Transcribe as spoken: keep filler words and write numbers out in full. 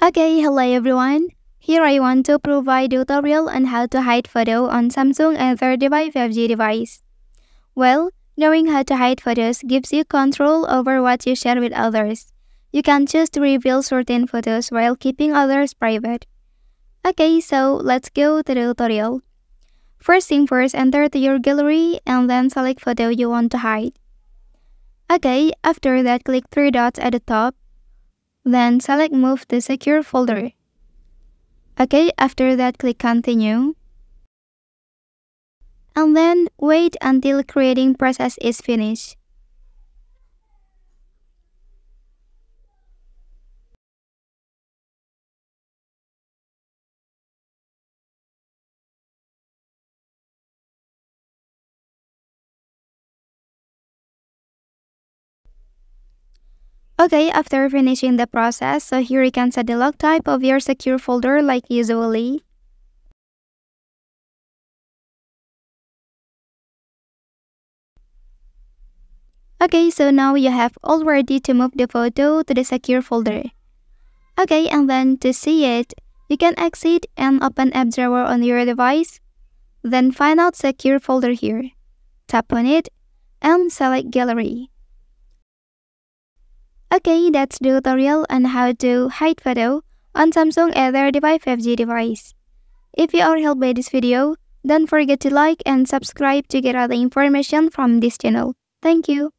Okay, hello everyone. Here I want to provide tutorial on how to hide photo on Samsung A thirty-five five G device. Well, knowing how to hide photos gives you control over what you share with others. You can choose to reveal certain photos while keeping others private. Okay, so let's go to the tutorial. First thing first, enter to your gallery and then select photo you want to hide. Okay, after that click three dots at the top. Then select move to secure folder. Okay, after that click continue. And then wait until creating process is finished. Okay, after finishing the process, so here you can set the lock type of your secure folder like usually. Okay, so now you have all ready to move the photo to the secure folder. Okay, and then to see it, you can exit and open App Drawer on your device. Then find out secure folder here. Tap on it and select gallery. Okay, that's the tutorial on how to hide photo on Samsung A thirty-five five G device. If you are helped by this video, don't forget to like and subscribe to get other information from this channel. Thank you.